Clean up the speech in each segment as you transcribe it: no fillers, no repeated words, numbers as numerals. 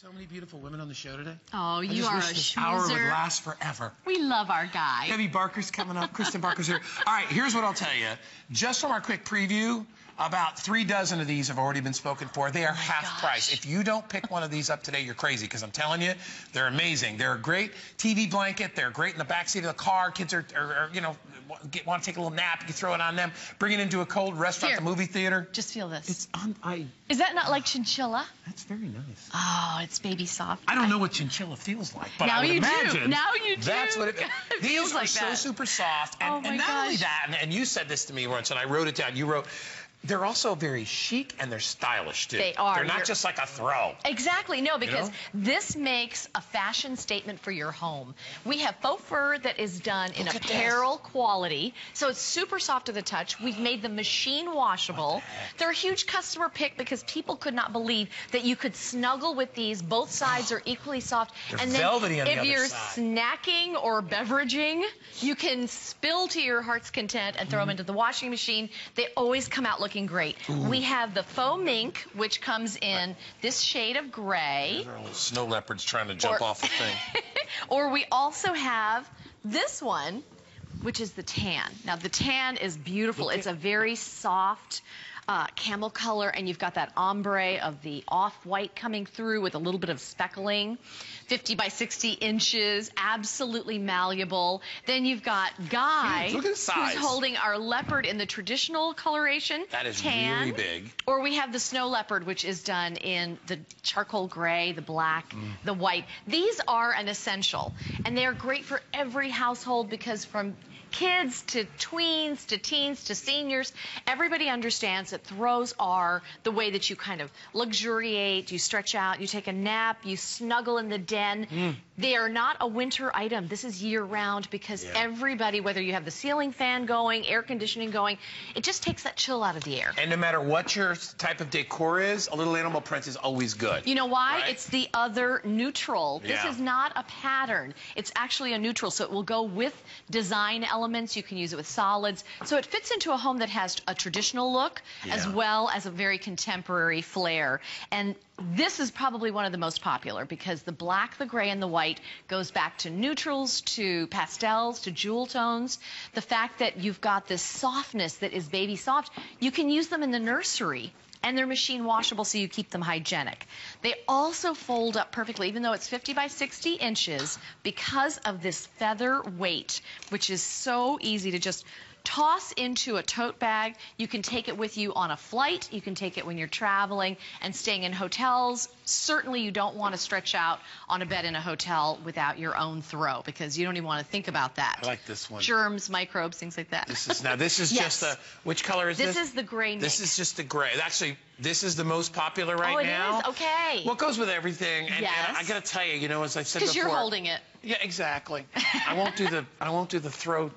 So many beautiful women on the show today. Oh, you are a schmoozer. I just wish this hour would last forever. We love our guy. Debbie Barker's coming up. Kristen Barker's here. All right, here's what I'll tell you. Just from our quick preview, about 3 dozen of these have already been spoken for. They are half price. If you don't pick one of these up today, you're crazy, because I'm telling you, they're amazing. They're a great TV blanket. They're great in the backseat of the car. Kids are you know, want to take a little nap. You throw it on them. Bring it into a cold restaurant, the movie theater. Just feel this. It's on. Is that not like chinchilla? That's very nice. Oh, it's baby soft. I don't know what chinchilla feels like, but now I would imagine. Now you do. That's what it feels like. These are so super soft. And, and not only that, and you said this to me once, and I wrote it down. You wrote... They're also very chic, and they're stylish, too. They are. They're not just like a throw. Exactly. No, because this makes a fashion statement for your home. We have faux fur that is done in apparel quality, so it's super soft to the touch. We've made them machine washable. They're a huge customer pick because people could not believe that you could snuggle with these. Both sides are equally soft. They're velvety on the other side. If you're snacking or beveraging, you can spill to your heart's content and throw them into the washing machine. They always come out looking great. Ooh. We have the faux mink, which comes in this shade of gray. These are little snow leopards trying to jump off the thing. Or we also have this one, which is the tan. Now, the tan is beautiful. It's a very soft camel color, and you've got that ombre of the off-white coming through with a little bit of speckling. 50 by 60 inches, absolutely malleable. Then you've got Guy, who's holding our leopard in the traditional coloration. That is tan, really big. Or we have the snow leopard, which is done in the charcoal gray, the black, the white. These are an essential, and they are great for every household because from kids to tweens to teens to seniors, everybody understands that throws are the way that you kind of luxuriate, you stretch out, you take a nap, you snuggle in the den. They are not a winter item. This is year-round because everybody, whether you have the ceiling fan going, air conditioning going, it just takes that chill out of the air. And no matter what your type of decor is, a little animal print is always good. You know why? Right? It's the other neutral. This is not a pattern. It's actually a neutral, so it will go with design elements. You can use it with solids. So it fits into a home that has a traditional look as well as a very contemporary flair. And this is probably one of the most popular because the black, the gray, and the white goes back to neutrals, to pastels, to jewel tones. The fact that you've got this softness that is baby soft, you can use them in the nursery. And they're machine washable, so you keep them hygienic. They also fold up perfectly, even though it's 50 by 60 inches, because of this feather weight, which is so easy to just toss into a tote bag. You can take it with you on a flight. You can take it when you're traveling and staying in hotels. Certainly, you don't want to stretch out on a bed in a hotel without your own throw because you don't even want to think about that. I like this one. Germs, microbes, things like that. This is just the which color is this? This is the gray mink. This is just the gray. Actually, this is the most popular right now. Oh, it is? Okay. Well, it goes with everything. And, and I got to tell you, you know, as I said before, because you're holding it. Yeah, exactly. I won't do the throw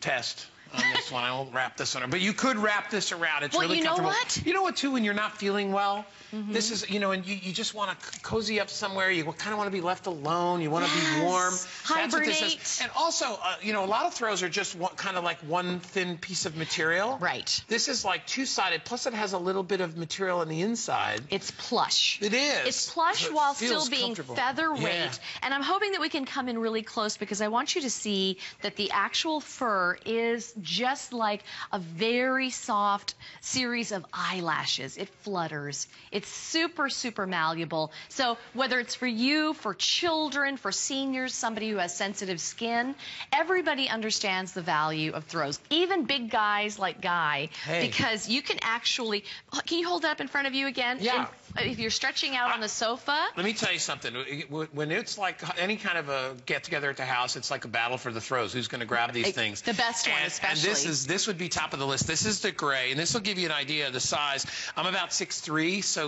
test on this one. I won't wrap this one, but you could wrap this around. It's really comfortable. Well, you know what? You know what, too, when you're not feeling well? This is, you know, and you just want to cozy up somewhere. You kind of want to be left alone. You want to be warm. Hibernate. That's what this is. And also, you know, a lot of throws are just kind of like one thin piece of material. Right. This is like two-sided, plus it has a little bit of material on the inside. It's plush. It is. It's plush while still being featherweight. Yeah. And I'm hoping that we can come in really close because I want you to see that the actual fur is just like a very soft series of eyelashes. It flutters. It's super, super malleable. So whether it's for you, for children, for seniors, somebody who has sensitive skin, everybody understands the value of throws, even big guys like Guy, because you can actually, can you hold that up in front of you again? Yeah. If you're stretching out on the sofa. Let me tell you something. When it's like any kind of a get-together at the house, it's like a battle for the throws. Who's going to grab these things? The best one, especially. And this would be top of the list. This is the gray, and this will give you an idea of the size. I'm about 6'3", so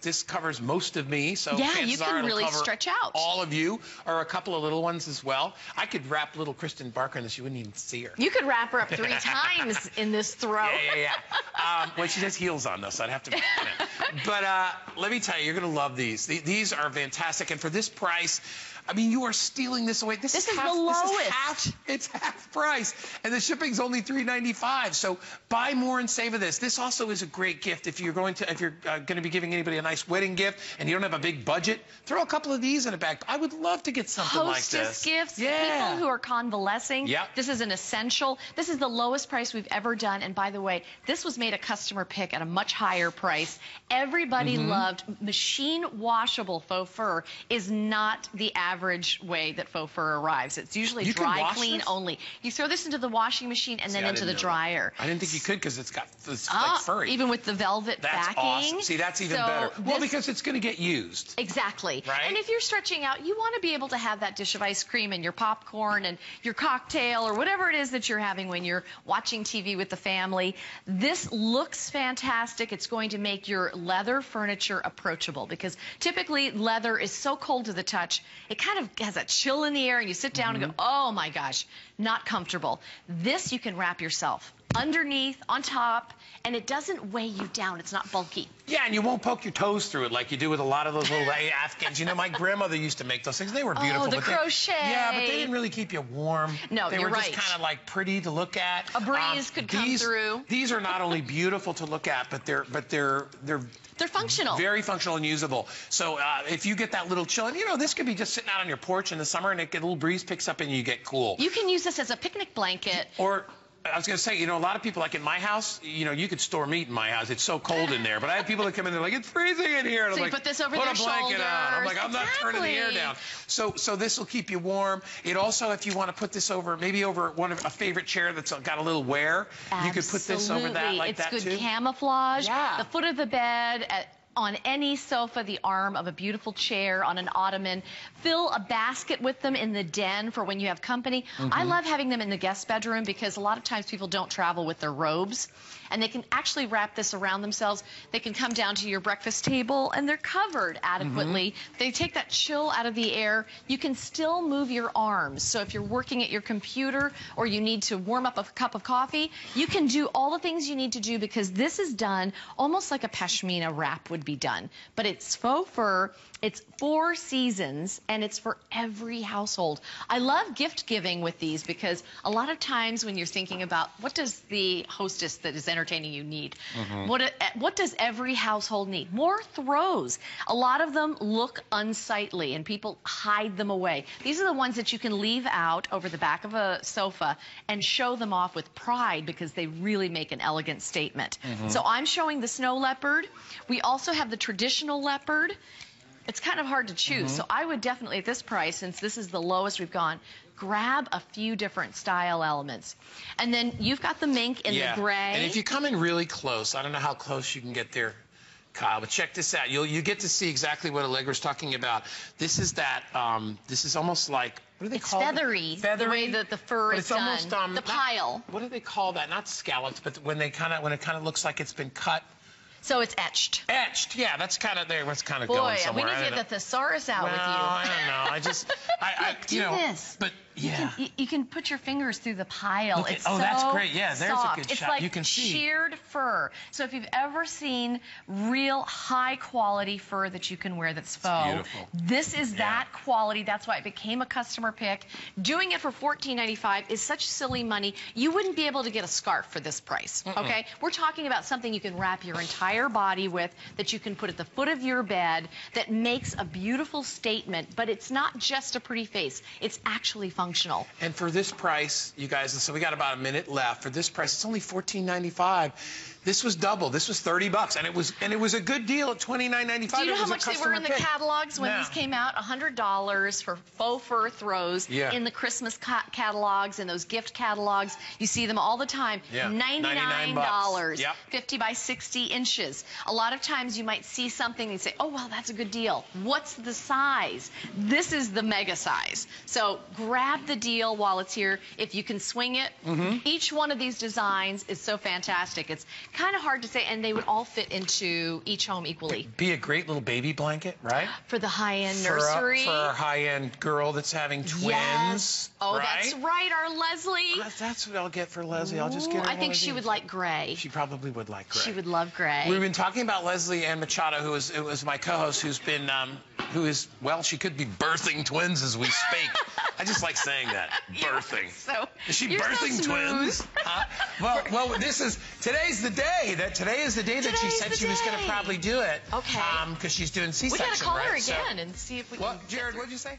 this covers most of me. So you can really stretch out. All of you, or a couple of little ones as well. I could wrap little Kristen Barker in this. You wouldn't even see her. You could wrap her up 3 times in this throw. Well, she has heels on, though, so I'd have to... But let me tell you, you're going to love these. These are fantastic. And for this price, I mean, you are stealing this away. This is half price. And the shipping's only $3.95. So buy more and save of this. This also is a great gift if you're going to be giving anybody a nice wedding gift and you don't have a big budget. Throw a couple of these in a bag. I would love to get something like this. Hostess gifts, people who are convalescing. Yep. This is an essential. This is the lowest price we've ever done. And by the way, this was made a customer pick at a much higher price. Everybody loved. Machine washable faux fur is not the average way that faux fur arrives. It's usually dry clean only. You throw this into the washing machine and then into the dryer. I didn't think you could because it's got this like furry. Even with the velvet backing. That's awesome. See, that's even better. Well, because it's going to get used. Exactly. Right? And if you're stretching out, you want to be able to have that dish of ice cream and your popcorn and your cocktail or whatever it is that you're having when you're watching TV with the family. This looks fantastic. It's going to make your leather furniture approachable because typically leather is so cold to the touch. It kind of has a chill in the air and you sit down and go, oh my gosh, not comfortable. This you can wrap yourself underneath, on top, and it doesn't weigh you down. It's not bulky. Yeah, and you won't poke your toes through it like you do with a lot of those little Afghans. You know, my grandmother used to make those things. They were beautiful. Oh, the crochet. Yeah, but they didn't really keep you warm. No, you're right. They were just kind of like pretty to look at. A breeze could come through. These are not only beautiful to look at, but they're functional. Very functional and usable. So if you get that little chill, and you know, this could be just sitting out on your porch in the summer and a little breeze picks up and you get cool. You can use this as a picnic blanket. Or I was going to say, you know, a lot of people, like in my house, you know, you could store meat in my house. It's so cold in there. But I have people that come in, they're like, it's freezing in here. And so I'm like, put this over their shoulders. Put a blanket on. I'm like, I'm not turning the air down. So this will keep you warm. It also, if you want to put this over, maybe over one of a favorite chair that's got a little wear, you could put this over that like that too. It's good camouflage. Yeah. The foot of the bed. On any sofa, the arm of a beautiful chair, on an ottoman. Fill a basket with them in the den for when you have company. I love having them in the guest bedroom because a lot of times people don't travel with their robes. And they can actually wrap this around themselves. They can come down to your breakfast table and they're covered adequately. They take that chill out of the air. You can still move your arms. So if you're working at your computer or you need to warm up a cup of coffee, you can do all the things you need to do because this is done almost like a pashmina wrap would be done. But it's faux fur, it's 4 seasons, and it's for every household. I love gift giving with these because a lot of times when you're thinking about what does the hostess that is entertaining you need, what does every household need? More throws. A lot of them look unsightly and people hide them away. These are the ones that you can leave out over the back of a sofa and show them off with pride because they really make an elegant statement. So I'm showing the snow leopard. We also have the traditional leopard. It's kind of hard to choose. So I would definitely, at this price, since this is the lowest we've gone, grab a few different style elements. And then you've got the mink in the gray. And if you come in really close, I don't know how close you can get there, Kyle, but check this out. You get to see exactly what Allegra's talking about. This is that, this is almost like, what do they call it? Feathery, the way that the fur is done. It's almost, the pile. What do they call that? Not scallops, but when they kind of, when it kind of looks like it's been cut. So it's etched. Etched, yeah, that's kind of there. What's kind of going somewhere. Boy, we need to get the thesaurus out with you. I don't know. I just, you know, but yeah, you can put your fingers through the pile. Look, it's that's great. Yeah, there's soft. A good shot. Like you can see sheared fur. So if you've ever seen real high quality fur that you can wear that's faux, beautiful. This is that quality. That's why it became a customer pick. Doing it for $14.95 is such silly money. You wouldn't be able to get a scarf for this price. Okay, we're talking about something you can wrap your entire body with, that you can put at the foot of your bed, that makes a beautiful statement, but it's not just a pretty face, it's actually functional. And for this price, you guys, so we got about a minute left. For this price, it's only $14.95. This was double. This was $30 bucks, and it was a good deal at $29.95. Do you know how much they were in the catalogs when these came out? $100 for faux fur throws in the Christmas catalogs and those gift catalogs. You see them all the time. $99, 50 by 60 inches. A lot of times you might see something and say, "Oh well, that's a good deal." What's the size? This is the mega size. So grab the deal while it's here if you can swing it. Each one of these designs is so fantastic. It's kind of hard to say, and they would all fit into each home equally. It'd be a great little baby blanket, right? For the high-end nursery. For our high-end girl that's having twins. Yes. Oh, right? That's right, our Leslie. That's what I'll get for Leslie. I'll just get her. I think she would like gray. She probably would like gray. She would love gray. We've been talking about Leslie Ann Machado, who was my co-host, who's been, well, she could be birthing twins as we speak. I just like saying that. Birthing. So, is she birthing twins? Huh? Well, today's the day. Today is the day that she said she was going to probably do it. Okay. Because she's doing C-section, right? We got to call her again and see if we can... Well, Jared, what did you say?